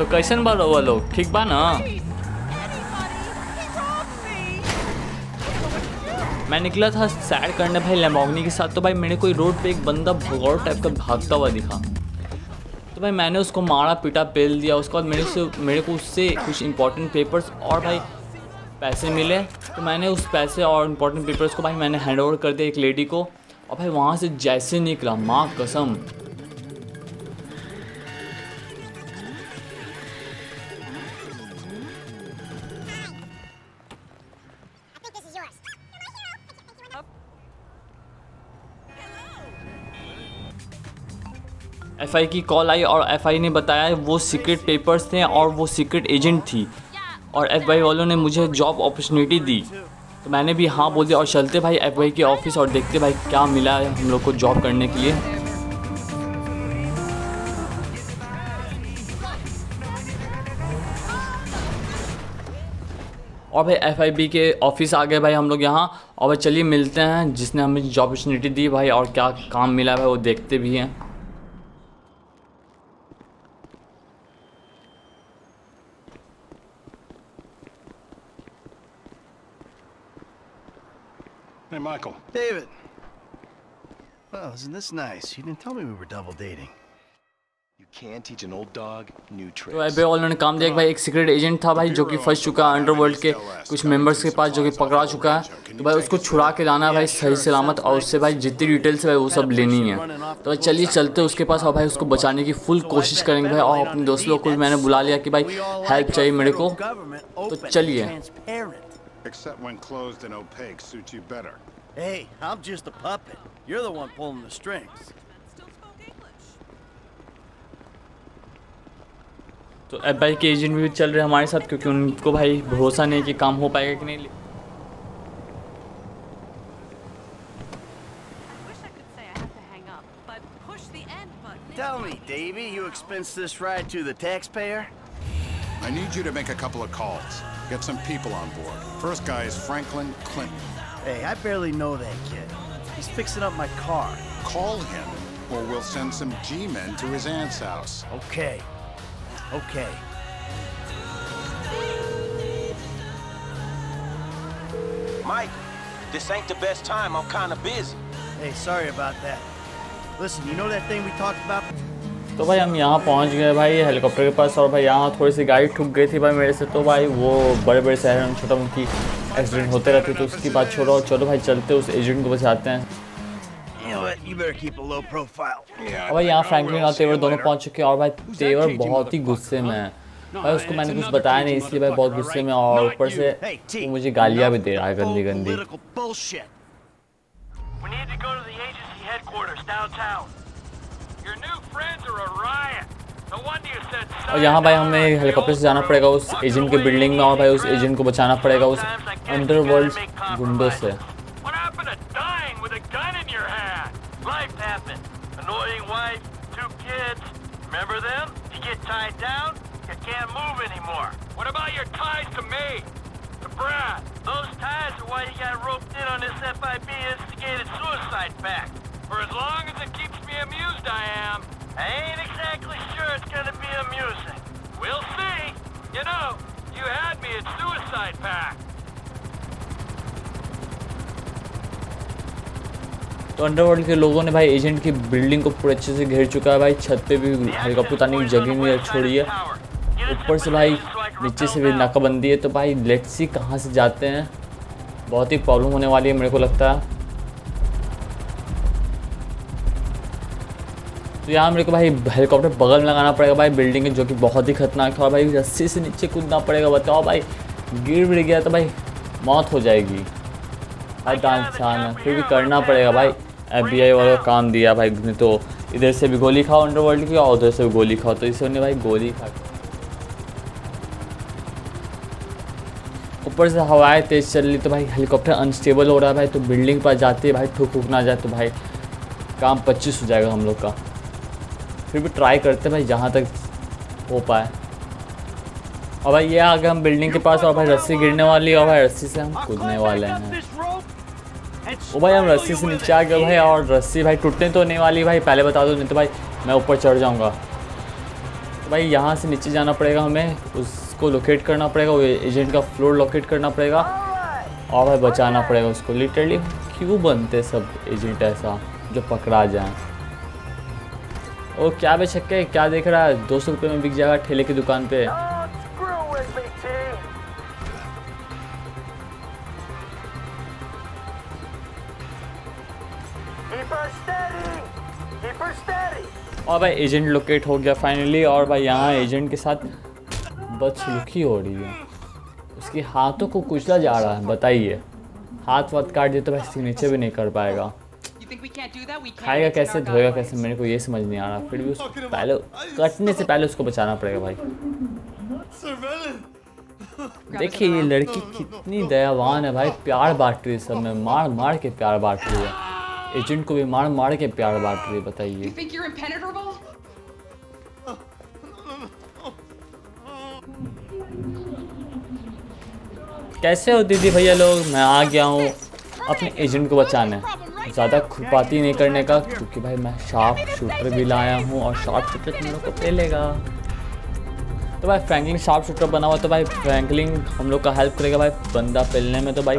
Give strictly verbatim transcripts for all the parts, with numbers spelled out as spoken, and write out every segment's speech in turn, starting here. तो कैसन बा रउआ लोग, ठीक बा ना? मैं निकला था सैर करने भाई लैम्बोर्गिनी के साथ, तो भाई मेरे कोई रोड पे एक बंदा भगौड़ टाइप का भागता हुआ दिखा, तो भाई मैंने उसको मारा पीटा पेल दिया। उसके बाद मेरे से मेरे को उससे कुछ इंपॉर्टेंट पेपर्स और भाई पैसे मिले, तो मैंने उस पैसे और इम्पोर्टेंट पेपर्स को भाई मैंने हैंड ओवर कर दिया एक लेडी को। और भाई वहाँ से जैसे निकला माँ कसम, एफ आई की कॉल आई और एफ आई ने बताया वो सीक्रेट पेपर्स थे और वो सीक्रेट एजेंट थी, और एफ बी आई वालों ने मुझे जॉब अपॉर्चुनिटी दी। तो मैंने भी हाँ बोल दिया और चलते भाई एफ बी आई के ऑफिस और देखते भाई क्या मिला है हम लोग को जॉब करने के लिए। और भाई एफ आई बी के ऑफिस आ गए भाई हम लोग यहाँ, और भाई चलिए मिलते हैं जिसने हमें जॉब अपॉर्चुनिटी दी भाई, और क्या काम मिला भाई वो देखते भी हैं। Hey, Michael. David. Well, isn't this nice? You didn't tell me we were double dating. You can't teach an old dog new tricks. तो एफ बी आई वालों ने काम दिया कि भाई एक सीक्रेट एजेंट था भाई जो कि फंस चुका है अंडरवर्ल्ड के कुछ मेंबर्स के पास, जो कि पकड़ा चुका है, तो भाई उसको छुड़ा के लाना है भाई सही सलामत, और उससे भाई जितनी डिटेल्स है भाई वो सब लेनी है। तो भाई चलिए चलते उसके पास और भाई उसको बचाने की फुल कोशिश करेंगे भाई, और अपने दोस्त लोग को मैंने बुला लिया कि भाई हेल्प चाहिए मेरे को। तो चलिए। Except when closed and opaque suits you better. Hey, I'm just a puppet. You're the one pulling the strings. तो एफ बी आई के एजेंट भी चल रहे हमारे साथ, क्योंकि उनको भाई भरोसा नहीं कि काम हो पाएगा कि नहीं। Tell me, Davey, you expense this ride to the taxpayer? I need you to make a couple of calls. Get some people on board. First guy is Franklin Clinton. Hey, I barely know that kid. He's fixing up my car. Call him, or we'll send some G men to his aunt's house. Okay. Okay. Mike, this ain't the best time. I'm kind of busy. Hey, sorry about that. Listen, you know that thing we talked about? तो भाई हम यहाँ पहुँच गए भाई helicopter के पास, और भाई यहाँ थोड़ी सी गाड़ी ठुक गई थी भाई मेरे से, तो भाई वो बड़े बड़े शहरों में छोटा मोटी एक्सीडेंट होते रहते, तो उसकी बात छोड़ो और चलो भाई चलते उस एजेंट को बचाते हैं। और भाई यहाँ फ्रैंकलिन और तेवर दोनों पहुँच चुके हैं, और भाई तेवर बहुत ही गुस्से में है भाई, उसको मैंने कुछ बताया नहीं इसलिए भाई बहुत गुस्से में, और ऊपर से मुझे गालियाँ भी दे रहा है गंदी गंदी। और यहाँ भाई हमें हेलीकॉप्टर से जाना पड़ेगा उस एजेंट के बिल्डिंग में, और भाई उस एजेंट को बचाना पड़ेगा उस अंडरवर्ल्ड गुंडों से। For as long as it keeps me amused, I am. I ain't exactly sure it's gonna be amusing. We'll see. You know, you had me at suicide pact. तो अंडरवर्ल्ड के लोगों ने भाई एजेंट की building को पूरे अच्छे से घेर चुका है भाई, छत पे भी हेलीकॉप्टर उतारने की जगह नहीं छोड़ी है, ऊपर से भाई नीचे से भी नाकाबंदी है। तो भाई लेट्स सी कहाँ से जाते हैं, बहुत ही प्रॉब्लम होने वाली है मेरे को लगता है। तो यहाँ मेरे को भाई हेलीकॉप्टर बगल में लगाना पड़ेगा भाई बिल्डिंग के, जो कि बहुत ही खतरनाक है, और भाई रस्सी से नीचे कूदना पड़ेगा। बताओ भाई गिर गिर गया तो भाई मौत हो जाएगी भाई, दान छान फिर भी करना पड़ेगा भाई। एफ बी आई वालों का काम दिया भाई ने, तो इधर से भी गोली खाओ अंडरवर्ल्ड की और उधर से भी गोली खाओ, तो इससे उन्हें भाई गोली खा। ऊपर से हवाएँ तेज़ चल रही, तो भाई हेलीकॉप्टर अनस्टेबल हो रहा है भाई, तो बिल्डिंग पर जाते ही भाई ठुक ठुक ना जाए, तो भाई काम पच्चीस हो जाएगा हम लोग का। फिर भी ट्राई करते हैं भाई जहाँ तक हो पाए। और भाई ये आ गए हम बिल्डिंग के पास, और भाई रस्सी गिरने वाली है और भाई रस्सी से हम कूदने वाले हैं। वो भाई हम रस्सी से नीचे आ गए भाई, और रस्सी भाई टूटने तो नहीं वाली भाई पहले बता दो, नहीं तो भाई मैं ऊपर चढ़ जाऊँगा। भाई यहाँ से नीचे जाना पड़ेगा हमें, उसको लोकेट करना पड़ेगा, वो एजेंट का फ्लोर लोकेट करना पड़ेगा और भाई बचाना पड़ेगा उसको। लिटरली क्यों बनते सब एजेंट ऐसा जो पकड़ा जाए। और क्या बेचक्के क्या देख रहा है, दो सौ रुपये में बिक जाएगा ठेले की दुकान पे। और भाई एजेंट लोकेट हो गया फाइनली। और भाई यहाँ एजेंट के साथ बदसलूकी हो रही है, उसके हाथों को कुचला जा रहा है। बताइए हाथ वाथ काट दे तो भाई सिग्नेचर भी नहीं कर पाएगा, खाएगा कैसे, धोएगा कैसे, मेरे को ये समझ नहीं आ रहा। फिर भी उसको पहले कटने से पहले उसको बचाना पड़ेगा भाई। देखिए ये लड़की कितनी दयावान है भाई, प्यार बांट रही है सब में, मार मार के प्यार बांट रही है, एजेंट को भी मार मार के प्यार बांट रही है। बताइए कैसे हो दीदी भैया लोग, मैं आ गया हूँ अपने एजेंट को बचाने। ज़्यादा खुरपाती नहीं करने का क्योंकि भाई मैं शार्प शूटर भी लाया हूँ और शार्प शूटर तुम लोग को ले लेगा। तो भाई फ्रैंकलिन शार्प शूटर बना हुआ, तो भाई फ्रैंकलिन हम लोग का हेल्प करेगा भाई बंदा फैलने में। तो भाई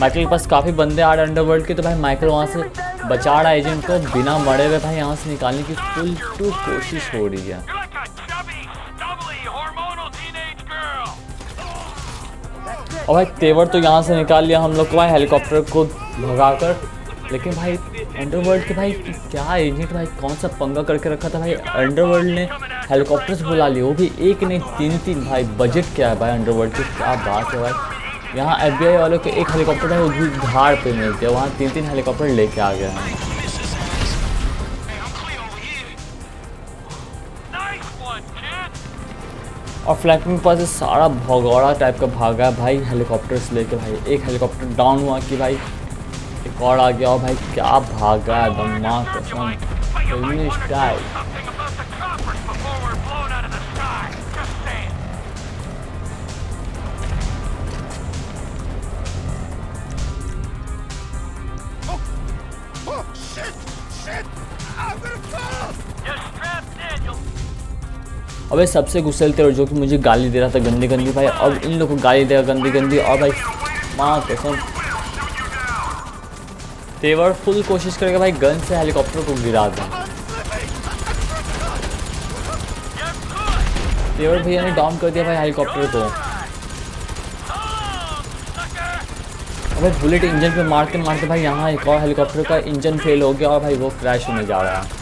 माइकल के पास काफ़ी बंदे आ रहे हैं अंडरवर्ल्ड के, तो भाई माइकल वहाँ से बचा रहा है एजेंट को बिना मरे हुए। भाई यहाँ से निकालने की फुल टू कोशिश हो रही है। और भाई तेवर तो यहाँ से निकाल लिया हम लोग को भाई हेलीकॉप्टर को भगाकर, लेकिन भाई अंडरवर्ल्ड के भाई क्या एजेंट भाई कौन सा पंगा करके रखा था भाई अंडरवर्ल्ड ने। हेलीकॉप्टर्स बुला लिए, वो भी एक नहीं तीन तीन। भाई बजट क्या है भाई अंडरवर्ल्ड की, क्या बात है भाई। यहाँ एफबीआई वालों के एक हेलीकॉप्टर है वो भी धार पे मिलते हैं, वहाँ तीन तीन हेलीकॉप्टर लेके आ गए हैं। और फ्लैंकिंग के पास सारा भगौड़ा टाइप का भागा है भाई हेलीकॉप्टर्स लेके। भाई एक हेलीकॉप्टर डाउन हुआ कि भाई एक और आ गया, और भाई क्या भागा है दम्मा कसम टाइप। अबे सबसे गुस्सेलते और जो कि मुझे गाली दे रहा था गंदी गंदी, भाई अब इन लोगों को गाली देगा गंदी गंदी। और भाई माँ कसम तेवर फुल कोशिश करेगा भाई गन से हेलीकॉप्टर को गिरा दें। तेवर भैया ने डाउन कर दिया भाई हेलीकॉप्टर को। अबे बुलेट इंजन पे मारते मारते भाई यहाँ एक और हेलीकॉप्टर का इंजन फेल हो गया और भाई वो क्रैश होने जा रहा है।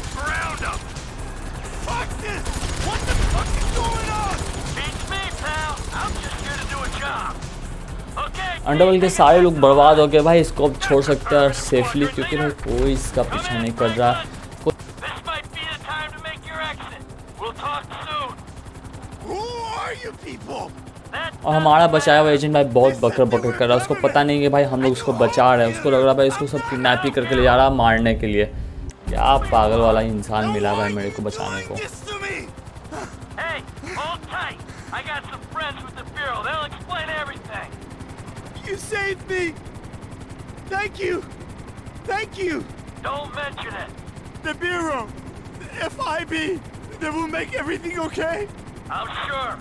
अंडरवर्ल्ड के सारे लोग बर्बाद हो गए भाई, इसको अब छोड़ सकते हैं सेफली क्योंकि भाई कोई इसका पीछा नहीं कर रहा। और हमारा बचाया हुआ एजेंट भाई बहुत बकर बकर कर रहा है, उसको पता नहीं है भाई हम लोग उसको बचा रहे हैं। उसको लग रहा है भाई उसको सब किडनैप करके ले जा रहा है मारने के लिए। क्या पागल वाला इंसान मिला भाई मेरे को बचाने को। You saved me. Thank you. Thank you. Don't mention it. The bureau, the F I B, they will make everything okay. I'm sure.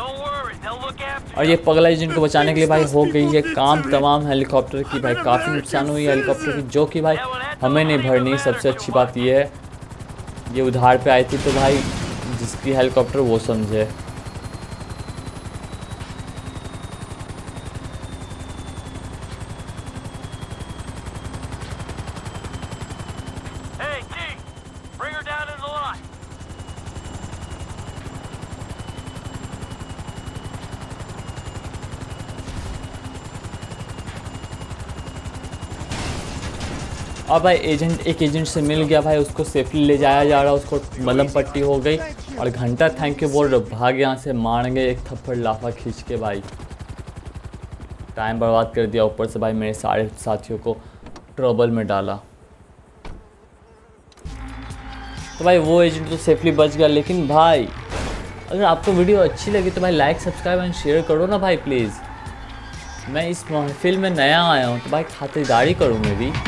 Don't worry. They'll look after you. और ये पगला एजेंट को बचाने के लिए भाई हो गई है काम तमाम। हेलीकॉप्टर की भाई काफी नुकसान हुई हेलीकॉप्टर की, जो कि भाई हमें नहीं भरनी। सबसे अच्छी बात ये है ये उधार पे आई थी, तो भाई जिसकी हेलीकॉप्टर वो समझे। और भाई एजेंट एक एजेंट से मिल गया भाई, उसको सेफली ले जाया जा रहा, उसको मलम पट्टी हो गई और घंटा थैंक यू बोल भाग यहाँ से, मार गए एक थप्पड़ लाफा खींच के भाई। टाइम बर्बाद कर दिया, ऊपर से भाई मेरे सारे साथियों को ट्रबल में डाला। तो भाई वो एजेंट तो सेफली बच गया। लेकिन भाई अगर आपको वीडियो अच्छी लगी तो भाई लाइक सब्सक्राइब एंड शेयर करो ना भाई प्लीज़। मैं इस महफिल में नया आया हूँ तो भाई खातिरदारी करूँ मेरी।